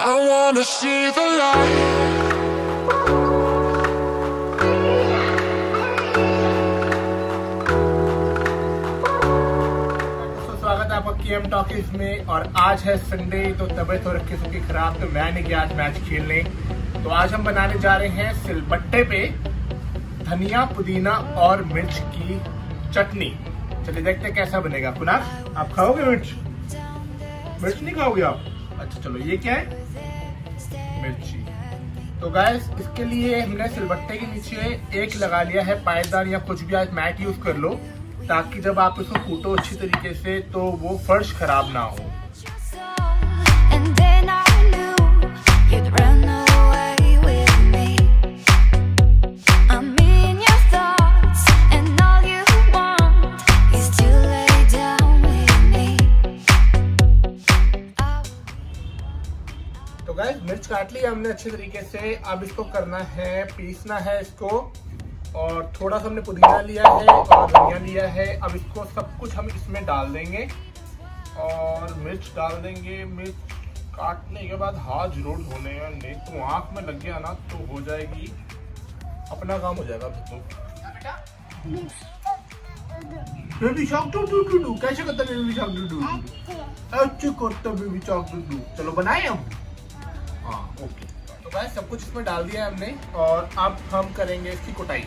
I wanna see the light। स्वागत है आपका केएम टॉकीज में। और आज है संडे, तो तबीयत हो रखी सबकी खराब, तो मैं नहीं गया आज मैच खेलने। तो आज हम बनाने जा रहे हैं सिलबट्टे पे धनिया पुदीना और मिर्च की चटनी। चलिए देखते हैं कैसा बनेगा। कुनाक्ष, आप खाओगे मिर्च? मिर्च नहीं खाओगे आप? अच्छा चलो, ये क्या है? मिर्ची। तो गाइस, इसके लिए हमने सिलबट्टे के नीचे एक लगा लिया है पायदान या कुछ भी, आज मैट यूज कर लो, ताकि जब आप इसको कूटो अच्छी तरीके से तो वो फर्श खराब ना हो। मिर्च काट ली हमने अच्छे तरीके से। अब इसको करना है, पीसना है इसको। और थोड़ा सा हमने पुदीना लिया है और धनिया लिया है। अब इसको सब कुछ हम इसमें डाल देंगे और मिर्च डाल देंगे। मिर्च काटने के बाद हाथ जरूर धोने हैं, नहीं तो आँख में लग गया ना तो हो जाएगी, अपना काम हो जाएगा। बेबी शॉक डू कैसे करता है? बेबी शॉक डू अच्छे करता बेबी शॉक डू। चलो बनाए हम। हाँ ओके, तो भाई सब कुछ इसमें डाल दिया है हमने और अब हम करेंगे इसकी कुटाई।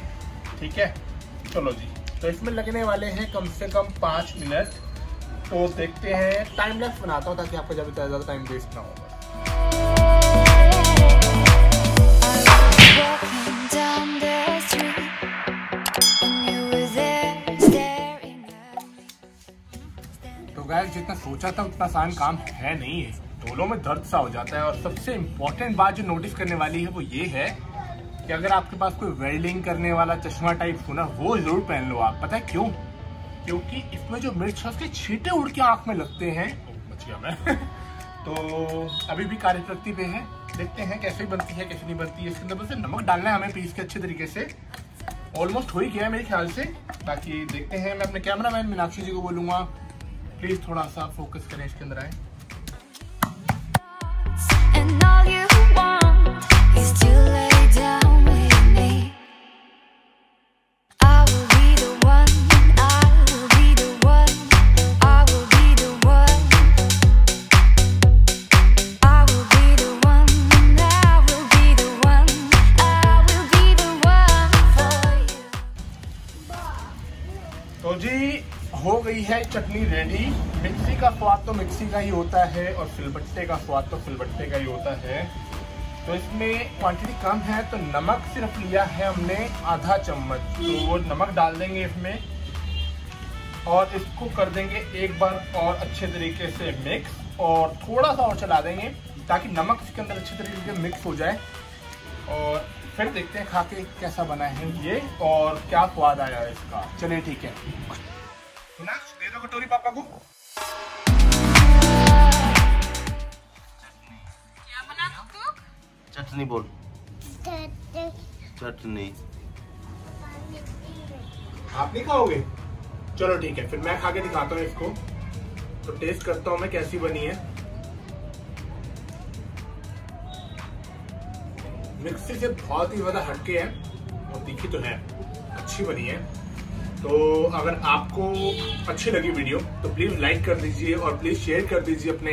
ठीक है चलो जी। तो इसमें लगने वाले हैं कम से कम 5 मिनट, तो देखते हैं। टाइम लैप्स बनाता हूँ ताकि आपको ज़्यादा ज़्यादा टाइम वेस्ट ना होगा। तो भाई जितना सोचा था उतना आसान काम है नहीं है, ढोलों में दर्द सा हो जाता है। और सबसे इम्पोर्टेंट बात जो नोटिस करने वाली है वो ये है कि अगर आपके पास कोई वेल्डिंग करने वाला चश्मा टाइप होना, वो जरूर पहन लो आप। पता है क्यों? क्योंकि इसमें जो मिर्च है उसके छींटे उड़ के आँख में लगते हैं। बच गया मैं। तो अभी भी कार्यप्रगति पे है, देखते हैं कैसे बनती है कैसे नहीं बनती है। इसके अंदर बस नमक डालना है हमें पीस के अच्छे तरीके से। ऑलमोस्ट हो ही गया है मेरे ख्याल से, बाकी देखते हैं। मैं अपने कैमरा मैन मीनाक्षी जी को बोलूँगा प्लीज़ थोड़ा सा फोकस करें, इसके अंदर आए। तो जी हो गई है चटनी रेडी। मिक्सी का स्वाद तो मिक्सी का ही होता है और सिलबट्टे का स्वाद तो सिलबट्टे का ही होता है। तो इसमें क्वांटिटी कम है, तो नमक सिर्फ लिया है हमने आधा चम्मच, तो वो नमक डाल देंगे इसमें। और इसको कर देंगे एक बार और अच्छे तरीके से मिक्स, और थोड़ा सा और चला देंगे ताकि नमक इसके अंदर अच्छे तरीके से मिक्स हो जाए। और फिर देखते हैं खा के कैसा बना है ये और क्या स्वाद आया है इसका। चलिए ठीक है, दे दो कटोरी पापा को। क्या बना तू? चटनी बोल। चटनी आप नहीं खाओगे? चलो ठीक है, फिर मैं खा के दिखाता हूँ इसको। तो टेस्ट करता हूँ मैं कैसी बनी है। मिक्सी से बहुत ही ज़्यादा हटके है और तीखी तो है, अच्छी बनी है। तो अगर आपको अच्छी लगी वीडियो तो प्लीज़ लाइक कर दीजिए और प्लीज़ शेयर कर दीजिए अपने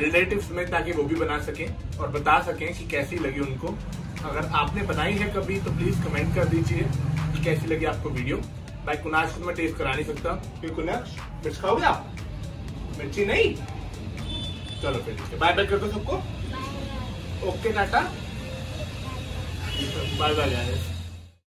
रिलेटिव्स में, ताकि वो भी बना सकें और बता सकें कि कैसी लगी उनको। अगर आपने बनाई है कभी तो प्लीज़ कमेंट कर दीजिए कि कैसी लगी आपको वीडियो। भाई कुनाक्ष को मैं टेस्ट करा नहीं सकता, क्योंकि कुनाक्ष मिर्च खाओगे आप? मिर्ची नहीं? चलो फिर बाय बाय कर दो सबको। Okay tata, bye bye.